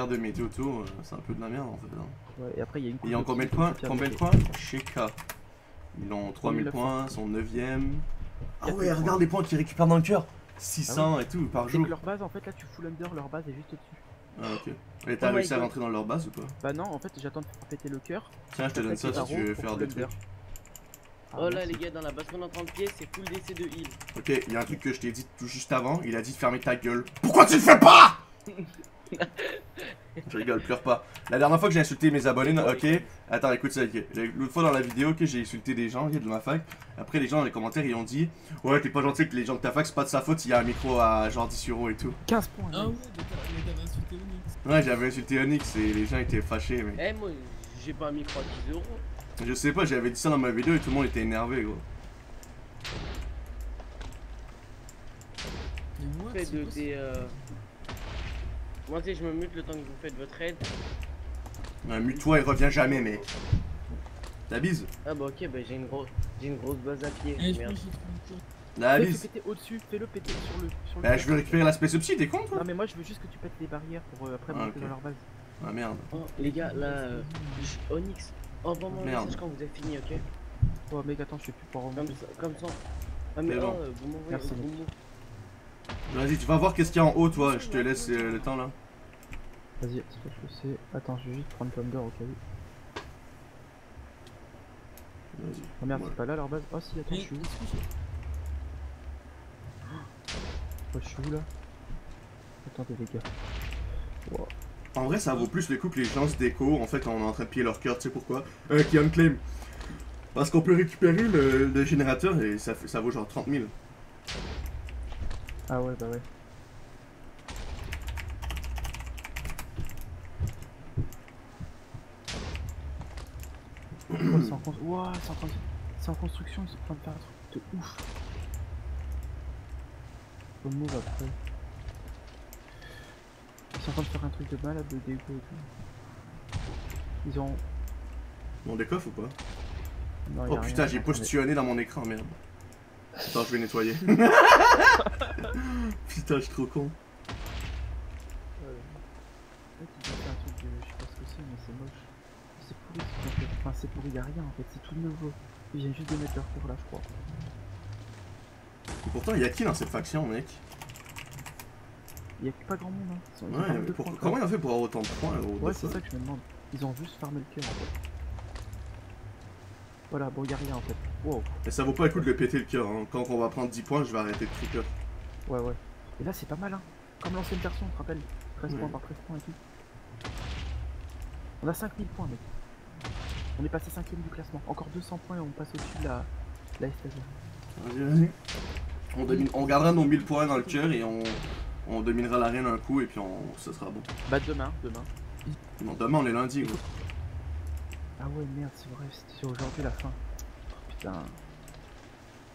critères de météo, c'est un peu de la merde en fait. Hein. Ouais, et après, il y a une coupe. Et en combien de points, SHEIKA. Ils ont 3000 points, sont 9ème. Ah ouais, regarde les points qu'ils récupèrent dans le cœur. 600 et tout par jour. Leur base, en fait, là, tu fous l'under, leur base est juste au-dessus. Ah ok. Et t'as réussi à rentrer dans leur base ou pas? Bah non, en fait, j'attends de faire péter le cœur. Tiens, je te donne ça si tu veux faire des trucs. Oh là les gars, dans la base qu'on est en train de pied, c'est full DC de heal. Ok, il y a un truc que je t'ai dit tout juste avant, il a dit de fermer ta gueule. Pourquoi tu le fais pas? Je rigole, pleure pas. La dernière fois que j'ai insulté mes abonnés, ok, attends, écoute ça, okay. L'autre fois dans la vidéo, que j'ai insulté des gens, il y a de ma fac. Après, les gens dans les commentaires, ils ont dit ouais, t'es pas gentil avec les gens de ta fac, c'est pas de sa faute, il y a un micro à genre 10 € et tout. 15 points. Ah ouais, t'avais insulté Onyx. Ouais, j'avais insulté Onyx et les gens étaient fâchés. Mais... eh, moi, j'ai pas un micro à 10 €. Je sais pas, j'avais dit ça dans ma vidéo et tout le monde était énervé, gros. Moi, tu sais, je me mute le temps que vous faites votre raid. Ouais, mute-toi, il revient jamais, mec. La bise. Ah bah ok, bah j'ai une grosse base à pied. Eh, merde. La bise. Fais-le péter au-dessus, fais-le péter sur le... bah je veux récupérer l'aspect subside, t'es con toi? Non mais moi je veux juste que tu pètes les barrières pour après monter dans leur base. Ah merde. Oh, les gars, là, Onyx. Envoie-moi un message quand vous avez fini, ok? Oh mec, attends, je sais plus pour envoyer. Comme ça. Ah mais non, vous m'envoyez. Vas-y, tu vas voir qu'est-ce qu'il y a en haut, toi. Je te laisse le temps là. Vas-y, c'est que c'est. Attends, je vais juste prendre Thunder au cas où. Vas-y. Oh merde, c'est pas là leur base. Oh si, attends, je suis où? Oh, je suis où là? Attends, t'es des gars. Wow. En vrai, ça vaut plus le coup que les gens se déco en fait quand on est en train de piller leur cœur, tu sais pourquoi? Qui unclaim. Parce qu'on peut récupérer le générateur et ça vaut genre 30 000. Ah ouais, bah ouais. Wouah, c'est en construction, ils sont en train de faire un truc de ouf. Faut move après. Ils sont en train de faire un truc de malade de déco et tout. Ils ont... mon décoff ou pas? Non, oh putain, j'ai postillonné dans mon écran, merde. Attends, je vais nettoyer. Putain, je suis trop con. En fait, ils ont fait un truc de... je sais pas ce que c'est, mais c'est moche. C'est pourri, en fait. Enfin, c'est pourri, y'a rien en fait, c'est tout nouveau. Ils viennent juste de mettre leur tour là, je crois. Et pourtant, y'a qui dans cette faction, mec? Y'a pas grand monde, hein. Ouais, mais pour... comment ils ont fait pour avoir autant de points, gros? Ouais, c'est ça que je me demande. Ils ont juste farmé le cœur en fait. Voilà, bon, y'a rien en fait. Wow. Et ça vaut pas le coup de le péter le cœur, hein. Quand on va prendre 10 points, je vais arrêter de tricker. Ouais, ouais. Et là, c'est pas mal, hein. Comme l'ancien garçon, on te rappelle. 13 points par 13 points et tout. On a 5000 points, mec. On est passé 5ème du classement. Encore 200 points et on passe au-dessus de la SHEIKA. Vas-y, vas-y. On gardera nos 1000 points dans le cœur et on dominera l'arène un coup et puis ce sera bon. Bah, demain. Non, demain, on est lundi, gros. Ah ouais, merde, c'est vrai, c'était aujourd'hui la fin. Putain. Bah,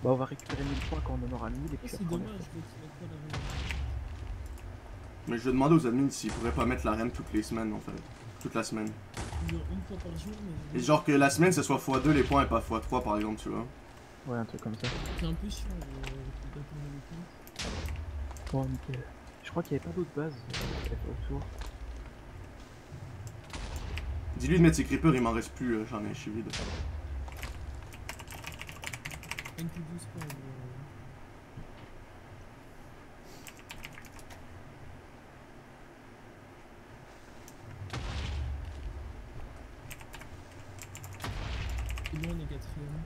on va récupérer 1000 points quand on en aura 1000 et puis ça prend dommage, mais je vais demander aux admins s'ils pourraient pas mettre l'arène toutes les semaines en fait. Toute la semaine. Une fois par jour, mais... et genre que la semaine, ce soit x2 les points et pas x3 par exemple, tu vois. Ouais, un truc comme ça. C'est un peu chiant, bon, nickel. Je crois qu'il n'y avait pas d'autres bases autour. Dis-lui de mettre ses creepers, il m'en reste plus, j'en ai, je suis vide. Et là on est 4ème.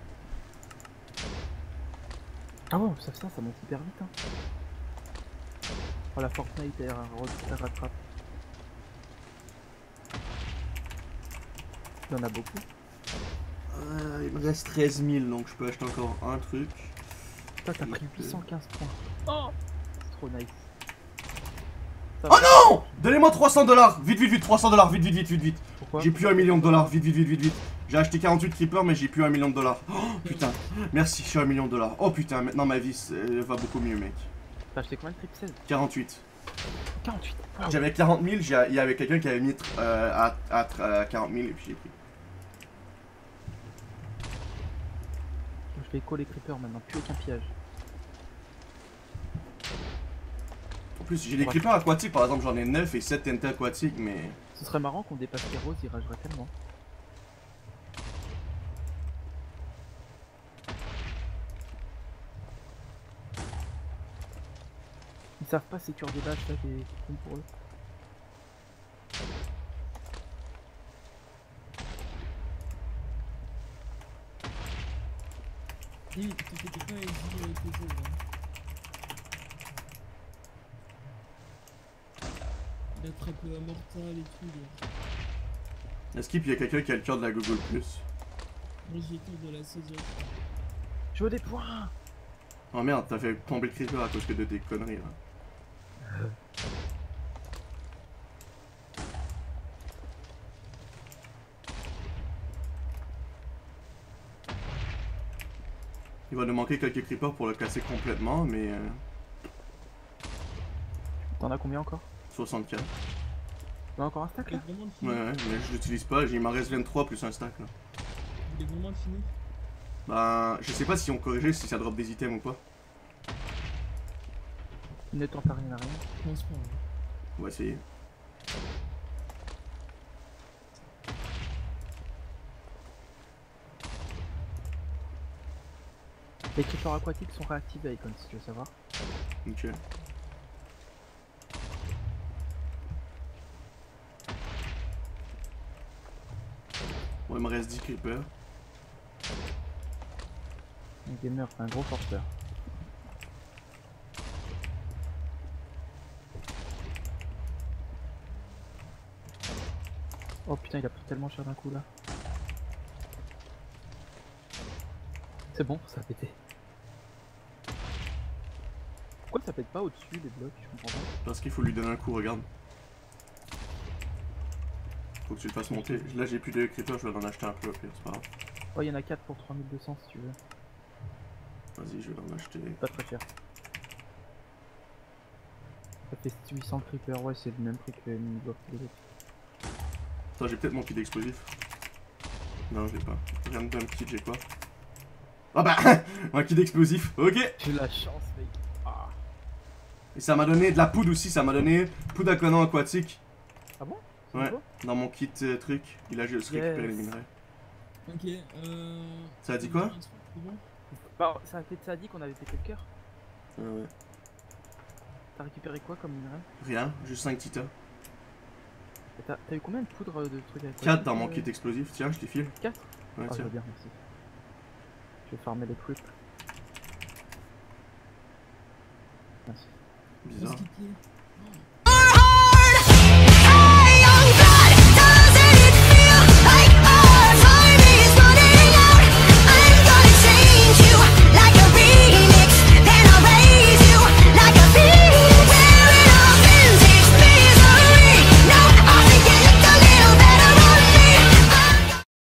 Ah ouais, ça monte hyper vite, hein. Oh la Fortnite, elle rattrape. Il y en a beaucoup. Il me reste 13 000 donc je peux acheter encore un truc. Putain, t'as pris 815 points. Oh, c'est trop nice. Ça oh non! Donnez-moi 300 $! Vite, 300 $, vite. Pourquoi? J'ai plus $1 million, vite. J'ai acheté 48 creepers mais j'ai plus $1 million. Oh putain, merci, je suis $1 million. Oh putain, maintenant ma vie va beaucoup mieux, mec. T'as acheté combien de creepers? 48. 48. Oh. J'avais 40 000, il y avait quelqu'un qui avait mis à 40 000 et puis j'ai pris. Je vais coller les creepers maintenant, plus aucun pillage. plus. J'ai des clippers aquatiques par exemple, j'en ai 9 et 7 TNT aquatiques, mais. Ce serait marrant qu'on dépasse Pierrot, il ragerait tellement. Ils savent pas ces cures de bâche là, c'est con pour eux. Oui, parce que quelqu'un a dit quelque chose là. Il attrape un mortal et tout là. Est-ce qu'il y a quelqu'un qui a le cœur de la Google Plus? Moi j'ai le cœur de la saison. Je veux des points. Oh merde, t'as fait tomber le creeper à cause de tes conneries là. Il va nous manquer quelques creepers pour le casser complètement, mais... T'en as combien encore? 64. T'as encore un stack là? Ouais, mais je l'utilise pas, il m'en reste 23 plus un stack là. Vous voulez vraiment le finir? Bah, je sais pas si on corrige, si ça drop des items ou pas. Ne tente à rien à rien. On va essayer. Les creepers aquatiques sont réactifs à IconZ, si tu veux savoir. Ok. Bon, il me reste 10 creepers. Un gamer, un gros forceur. Oh putain, il a pris tellement cher d'un coup là. C'est bon, ça a pété. Pourquoi ça pète pas au-dessus des blocs? Je comprends pas. Parce qu'il faut lui donner un coup, regarde. Faut que tu le fasses monter. Là j'ai plus de creeper, je vais en acheter un peu, c'est pas grave. Oh, y'en a 4 pour 3200 si tu veux. Vas-y, je vais en acheter. Pas très cher. Ça fait 800 creeper, ouais, c'est le même prix que les blocs des autres. Attends, j'ai peut-être mon kit d'explosif. Non, j'ai pas. Rien de petit, j'ai quoi? Ah bah, un kit d'explosif, ok. J'ai la chance, mec. Ah. Et ça m'a donné de la poudre aussi, ça m'a donné poudre à canon aquatique. Ah bon? Ouais, dans mon kit truc, il a juste récupéré les minerais. Ok, ça a dit quoi? Bah, ça a dit qu'on avait pété le cœur. Ouais. T'as récupéré quoi comme minerais? Rien, juste 5 titas. T'as eu combien de poudre de trucs à 4 dans mon kit explosif, tiens, je t'ai file. 4? Ouais, tiens. Bien, merci. Je vais farmer les creeps. Merci. Bizarre.